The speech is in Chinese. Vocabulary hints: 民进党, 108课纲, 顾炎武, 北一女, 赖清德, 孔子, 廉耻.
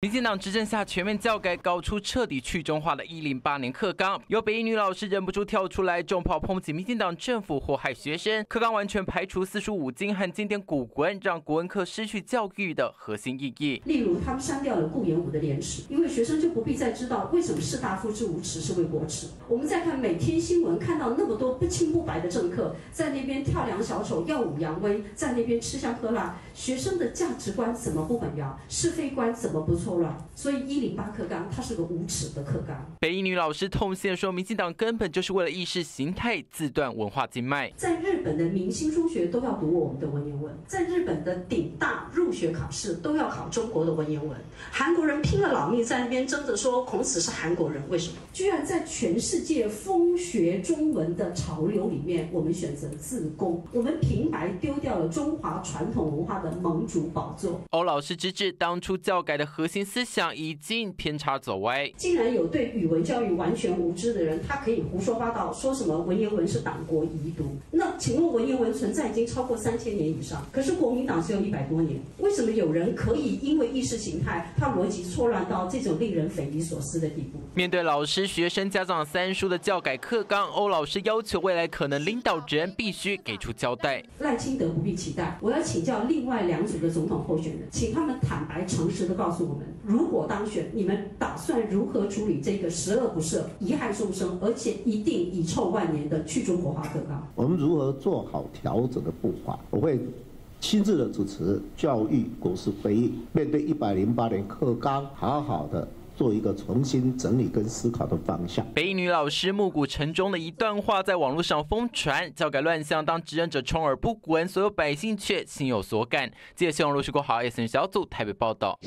民进党执政下全面教改，搞出彻底去中化的108年课纲，有北一女老师忍不住跳出来重炮抨击民进党政府祸害学生，课纲完全排除四书五经和经典古文，让国文课失去教育的核心意义。例如，他们删掉了顾炎武的《廉耻》，因为学生就不必再知道为什么士大夫之无耻是为国耻。我们再看每天新闻，看到那么多不清不白的政客在那边跳梁小丑、耀武扬威，在那边吃香喝辣，学生的价值观怎么不混淆？是非观怎么不错？ 所以108课纲它是个无耻的课纲。北一女老师痛心说，民进党根本就是为了意识形态自断文化经脉。在日本的明星中学都要读我们的文言文，在日本的顶大入学考试都要考中国的文言文。韩国人拼了老命在那边争着说孔子是韩国人，为什么？居然在全世界风学中文的潮流里面，我们选择自宫，我们平白丢掉了中华传统文化的盟主宝座。欧老师直指当初教改的核心 思想已经偏差走歪，竟然有对语文教育完全无知的人，他可以胡说八道，说什么文言文是党国遗毒。那请问文言文存在已经超过3000年以上，可是国民党只有100多年，为什么有人可以因为意识形态，他逻辑错乱到这种令人匪夷所思的地步？面对老师、学生、家长三书的教改课纲，欧老师要求未来可能领导人必须给出交代。赖清德不必期待，我要请教另外2组的总统候选人，请他们坦白诚实的告诉我们。 如果当选，你们打算如何处理这个十恶不赦、贻害众生，而且一定遗臭万年的去中国化课纲？我们如何做好调整的步伐？我会亲自的主持教育国是会议，面对108年课纲，好好的 做一个重新整理跟思考的方向。北一女老师暮鼓晨钟的一段话在网络上疯传，教改乱象，当执政者充耳不闻，所有百姓却心有所感。记者谢荣、陆世国、好，S N 小组台北报道。